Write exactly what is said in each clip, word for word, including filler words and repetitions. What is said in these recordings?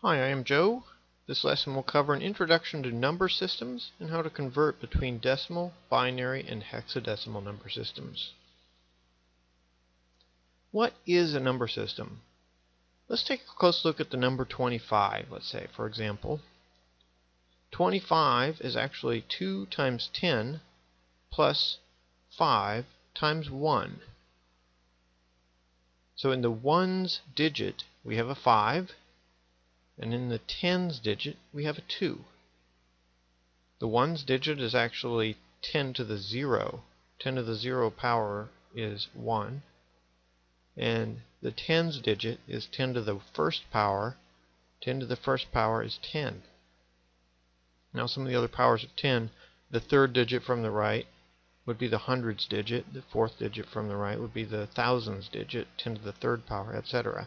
Hi, I am Joe. This lesson will cover an introduction to number systems and how to convert between decimal, binary, and hexadecimal number systems. What is a number system? Let's take a close look at the number twenty-five, let's say, for example. twenty-five is actually two times ten plus five times one. So in the ones digit, we have a five. And in the tens digit, we have a two. The ones digit is actually ten to the zero. ten to the zero power is one. And the tens digit is ten to the first power. ten to the first power is ten. Now some of the other powers of ten, the third digit from the right would be the hundreds digit. The fourth digit from the right would be the thousands digit, ten to the third power, et cetera.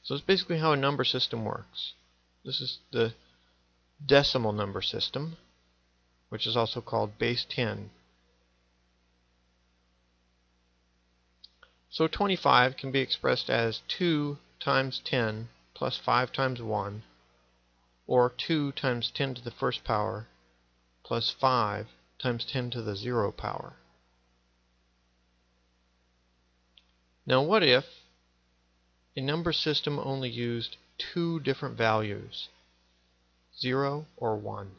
So it's basically how a number system works. This is the decimal number system, which is also called base ten. So twenty-five can be expressed as two times ten plus five times one, or two times ten to the first power plus five times ten to the zero power. Now what if a number system only used two different values, zero or one?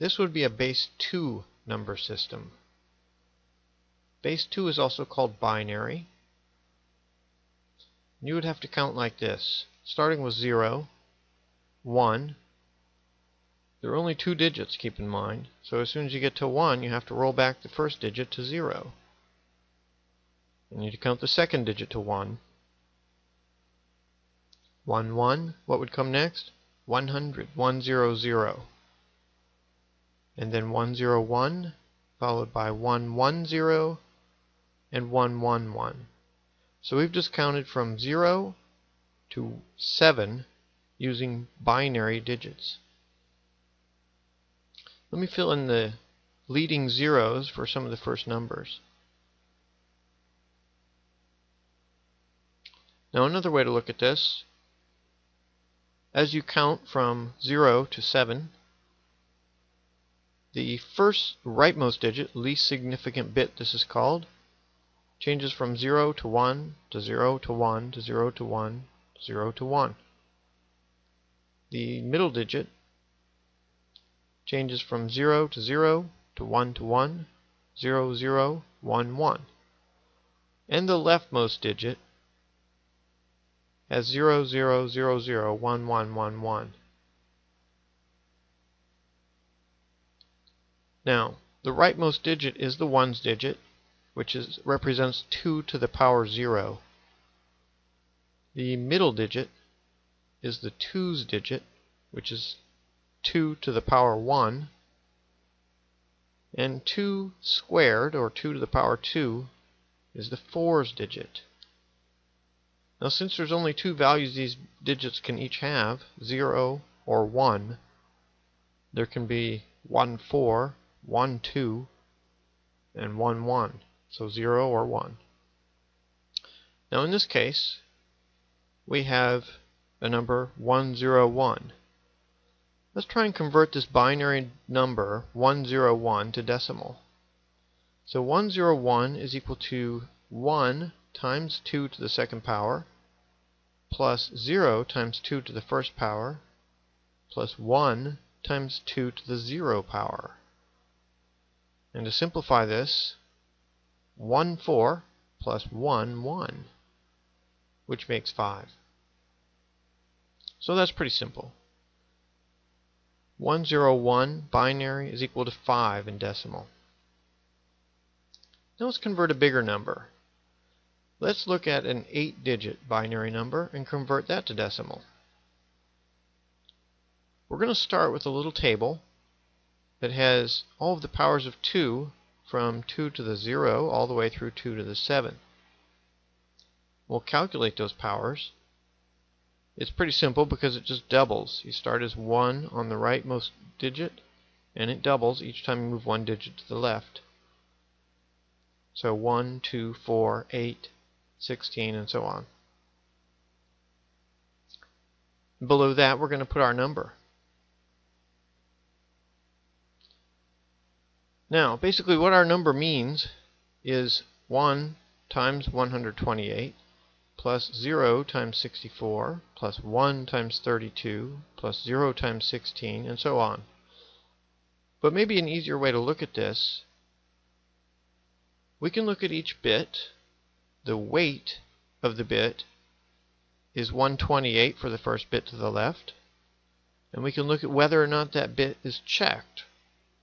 This would be a base two number system. Base two is also called binary. You would have to count like this, starting with zero, one. There are only two digits, keep in mind, so as soon as you get to one, you have to roll back the first digit to zero. You need to count the second digit to one. One, one. What would come next? One hundred. One, zero, zero. And then one, zero, one, followed by one, one, zero, and one, one, one. So we've just counted from zero to seven using binary digits. Let me fill in the leading zeros for some of the first numbers. Now another way to look at this, as you count from zero to seven, the first rightmost digit, least significant bit this is called, changes from zero to one, to zero to one, to zero to one, to zero to one. The middle digit changes from zero to zero, to one to one, zero, zero, one, one. And the leftmost digit as zero, zero, zero, zero, one, one, one, one. Now, the rightmost digit is the ones digit, which is, represents two to the power zero. The middle digit is the twos digit, which is two to the power one. And two squared, or two to the power two, is the fours digit. Now, since there's only two values these digits can each have, zero or one, there can be one four, one two, and one one. So zero or one. Now in this case, we have a number one zero one. Let's try and convert this binary number one zero one to decimal. So one zero one is equal to one times two to the second power plus zero times two to the first power plus one times two to the zero power. And to simplify this, one four plus one one, which makes five. So that's pretty simple. One zero one binary is equal to five in decimal. Now let's convert a bigger number. Let's look at an eight digit binary number and convert that to decimal. We're going to start with a little table that has all of the powers of two from two to the zero all the way through two to the seven. We'll calculate those powers. It's pretty simple because it just doubles. You start as one on the rightmost digit and it doubles each time you move one digit to the left. So one, two, four, eight, sixteen, and so on. Below that, we're going to put our number. Now, basically what our number means is one times one hundred twenty-eight plus zero times sixty-four plus one times thirty-two plus zero times sixteen, and so on. But maybe an easier way to look at this, we can look at each bit. The weight of the bit is one hundred twenty-eight for the first bit to the left, and we can look at whether or not that bit is checked,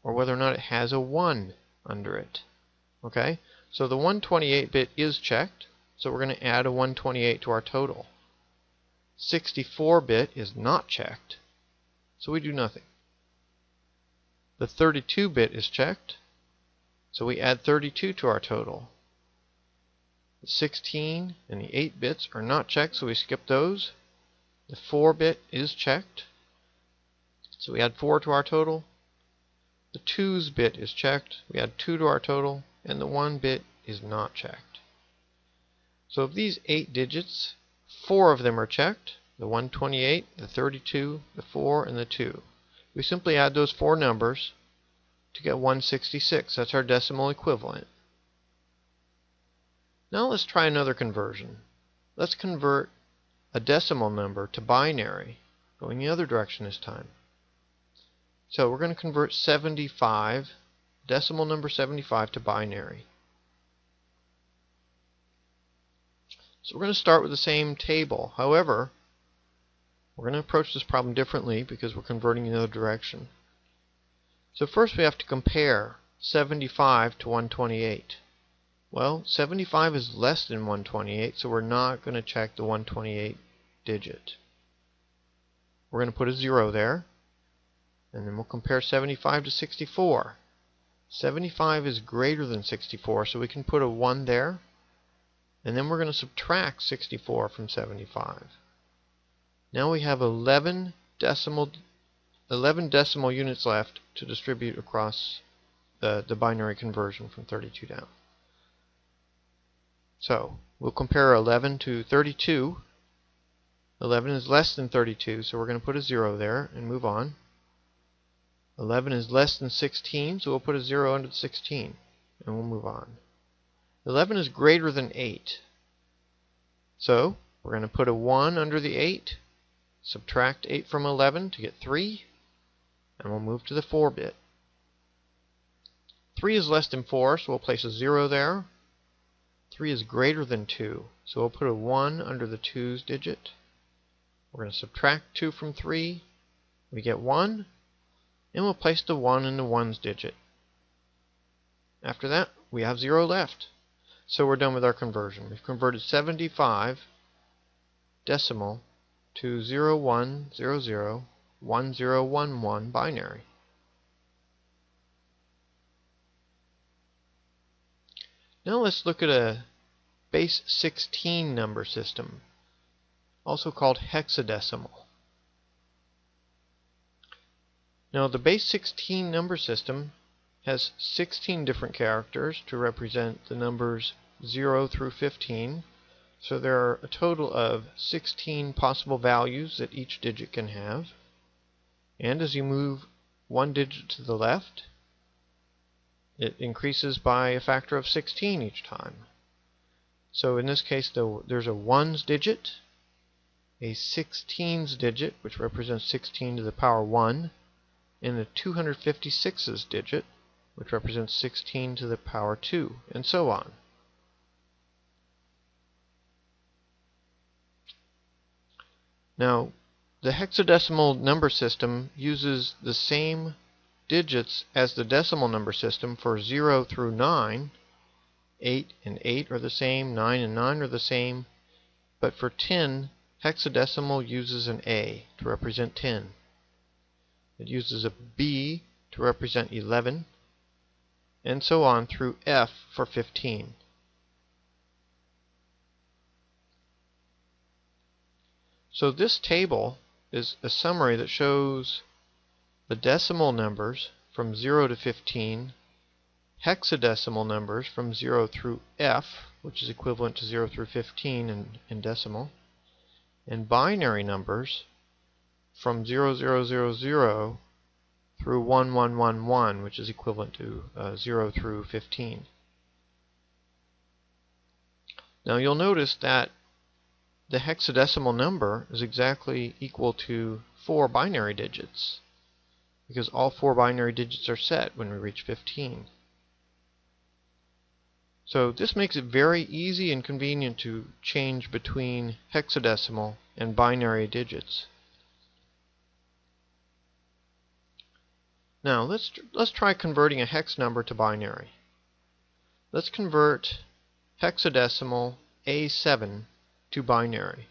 or whether or not it has a one under it. Okay? So the one hundred twenty-eight bit is checked, so we're going to add a one hundred twenty-eight to our total. sixty-four bit is not checked, so we do nothing. The thirty-two bit is checked, so we add thirty-two to our total. The sixteen and the eight bits are not checked, so we skip those. The four bit is checked, so we add four to our total. The two's bit is checked, we add two to our total, and the one bit is not checked. So of these eight digits, four of them are checked, the one hundred twenty-eight, the thirty-two, the four, and the two. We simply add those four numbers to get one hundred sixty-six. That's our decimal equivalent. Now let's try another conversion. Let's convert a decimal number to binary, going the other direction this time. So we're going to convert seventy-five, decimal number seventy-five, to binary. So we're going to start with the same table. However, we're going to approach this problem differently because we're converting in the other direction. So first we have to compare seventy-five to one hundred twenty-eight. Well, seventy-five is less than one hundred twenty-eight, so we're not going to check the one hundred twenty-eight digit. We're going to put a zero there. And then we'll compare seventy-five to sixty-four. seventy-five is greater than sixty-four, so we can put a one there. And then we're going to subtract sixty-four from seventy-five. Now we have eleven decimal, eleven decimal units left to distribute across the, the binary conversion from thirty-two down. So we'll compare eleven to thirty-two. eleven is less than thirty-two, so we're going to put a zero there and move on. eleven is less than sixteen, so we'll put a zero under the sixteen, and we'll move on. eleven is greater than eight, so we're going to put a one under the eight, subtract eight from eleven to get three, and we'll move to the four bit. three is less than four, so we'll place a zero there. three is greater than two, so we'll put a one under the two's digit. We're going to subtract two from three, we get one, and we'll place the one in the ones digit. After that, we have zero left. So we're done with our conversion. We've converted seventy-five decimal to zero one zero zero one zero one one binary. Now let's look at a base sixteen number system, also called hexadecimal. Now the base sixteen number system has sixteen different characters to represent the numbers zero through fifteen. So there are a total of sixteen possible values that each digit can have. And as you move one digit to the left, it increases by a factor of sixteen each time. So in this case though, there's a ones digit, a sixteens digit, which represents sixteen to the power one, and the two hundred fifty-sixes digit, which represents sixteen to the power two, and so on. Now, the hexadecimal number system uses the same digits as the decimal number system for zero through nine. eight and eight are the same, nine and nine are the same, but for ten, hexadecimal uses an A to represent ten. It uses a B to represent eleven, and so on through F for fifteen. So this table is a summary that shows the decimal numbers from zero to fifteen, hexadecimal numbers from zero through F, which is equivalent to zero through fifteen in, in decimal, and binary numbers from zero, zero, zero, zero through one, one, one, one, which is equivalent to uh, zero through fifteen. Now you'll notice that the hexadecimal number is exactly equal to four binary digits, because all four binary digits are set when we reach fifteen. So this makes it very easy and convenient to change between hexadecimal and binary digits. Now let's tr let's try converting a hex number to binary. Let's convert hexadecimal A seven to binary.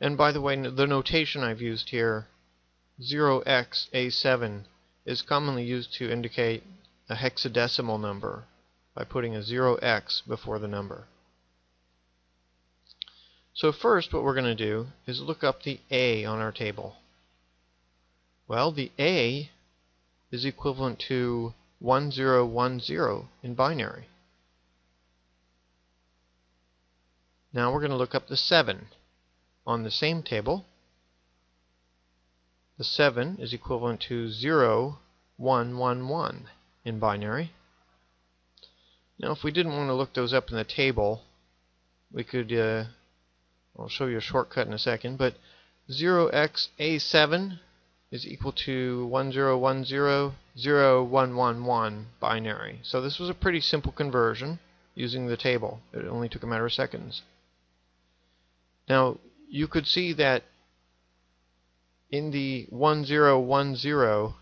And by the way, the notation I've used here, zero x A seven, is commonly used to indicate a hexadecimal number by putting a zero x before the number. So first what we're going to do is look up the A on our table. Well, the A is equivalent to one zero one zero in binary. Now we're going to look up the seven on the same table. The seven is equivalent to zero one one one in binary. Now if we didn't want to look those up in the table, we could, uh, I'll show you a shortcut in a second, but zero x A seven is equal to one zero one zero zero one one one binary. So this was a pretty simple conversion using the table. It only took a matter of seconds. Now you could see that in the one zero one zero,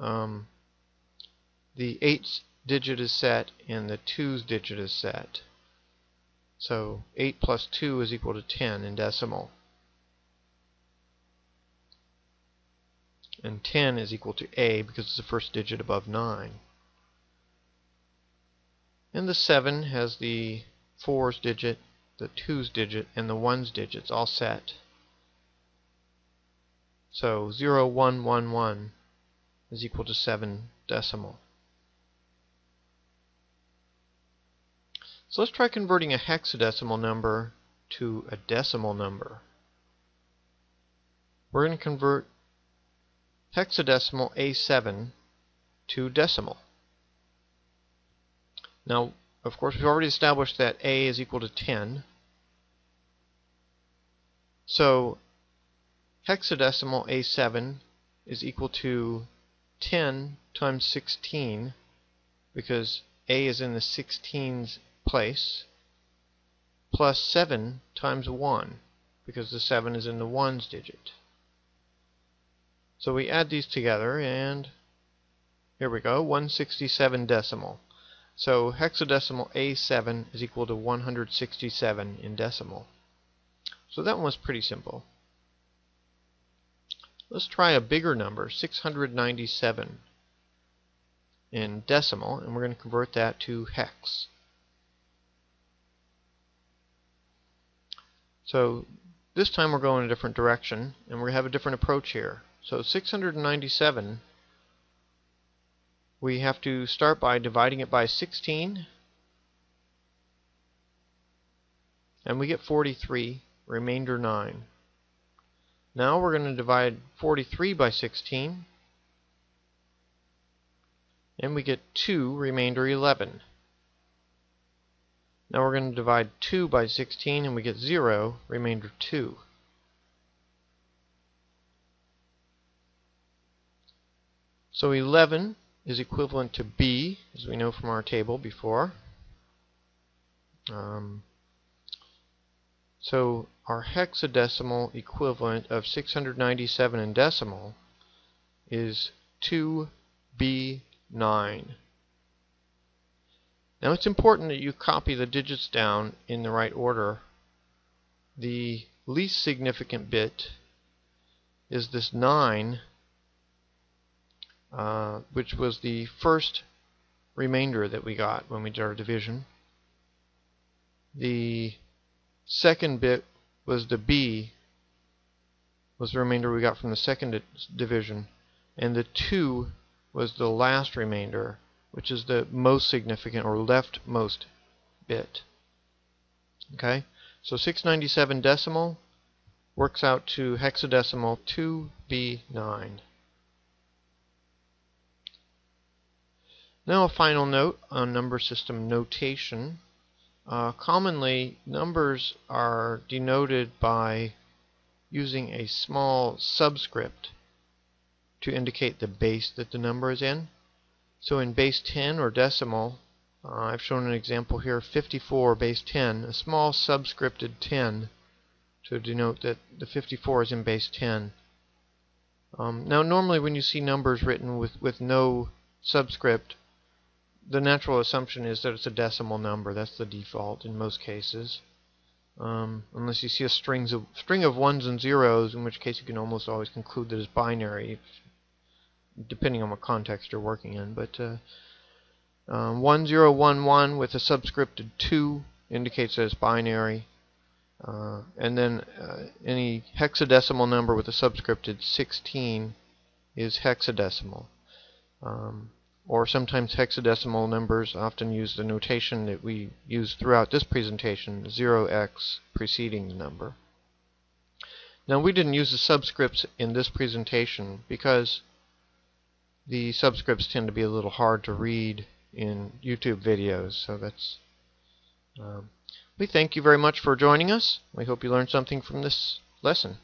um, the eight's digit is set and the two's digit is set. So eight plus two is equal to ten in decimal. And ten is equal to A because it's the first digit above nine. And the seven has the four's digit, the two's digit, and the one's digits all set. So zero one one one is equal to seven decimal. So let's try converting a hexadecimal number to a decimal number. We're going to convert hexadecimal A seven to decimal. Now, of course, we've already established that A is equal to ten. So hexadecimal A seven is equal to ten times sixteen, because A is in the sixteens place, plus seven times one, because the seven is in the ones digit. So we add these together, and here we go, one hundred sixty-seven decimal. So hexadecimal A seven is equal to one hundred sixty-seven in decimal. So that one was pretty simple. Let's try a bigger number, six hundred ninety-seven in decimal, and we're going to convert that to hex. So this time we're going in a different direction, and we're going to have a different approach here. So six hundred ninety-seven, we have to start by dividing it by sixteen, and we get forty-three, remainder nine. Now we're going to divide forty-three by sixteen, and we get two, remainder eleven. Now we're going to divide two by sixteen, and we get zero, remainder two. So eleven is equivalent to B, as we know from our table before. Um, so our hexadecimal equivalent of six hundred ninety-seven in decimal is two B nine. Now it's important that you copy the digits down in the right order. The least significant bit is this nine, Uh, which was the first remainder that we got when we did our division. The second bit was the B, was the remainder we got from the second division, and the two was the last remainder, which is the most significant or leftmost bit. Okay, so six hundred ninety-seven decimal, works out to hexadecimal two B nine. Now a final note on number system notation. Uh, commonly, numbers are denoted by using a small subscript to indicate the base that the number is in. So in base ten or decimal, uh, I've shown an example here, fifty-four base ten, a small subscripted ten to denote that the fifty-four is in base ten. Um, now normally when you see numbers written with, with no subscript, the natural assumption is that it's a decimal number. That's the default in most cases, um, unless you see a strings of, string of ones and zeros, in which case you can almost always conclude that it's binary, depending on what context you're working in. But uh, um, one zero one one with a subscripted two indicates that it's binary, uh, and then uh, any hexadecimal number with a subscripted sixteen is hexadecimal. Um, or sometimes hexadecimal numbers often use the notation that we use throughout this presentation, zero x preceding the number. Now we didn't use the subscripts in this presentation because the subscripts tend to be a little hard to read in YouTube videos, so that's um, we thank you very much for joining us. We hope you learned something from this lesson.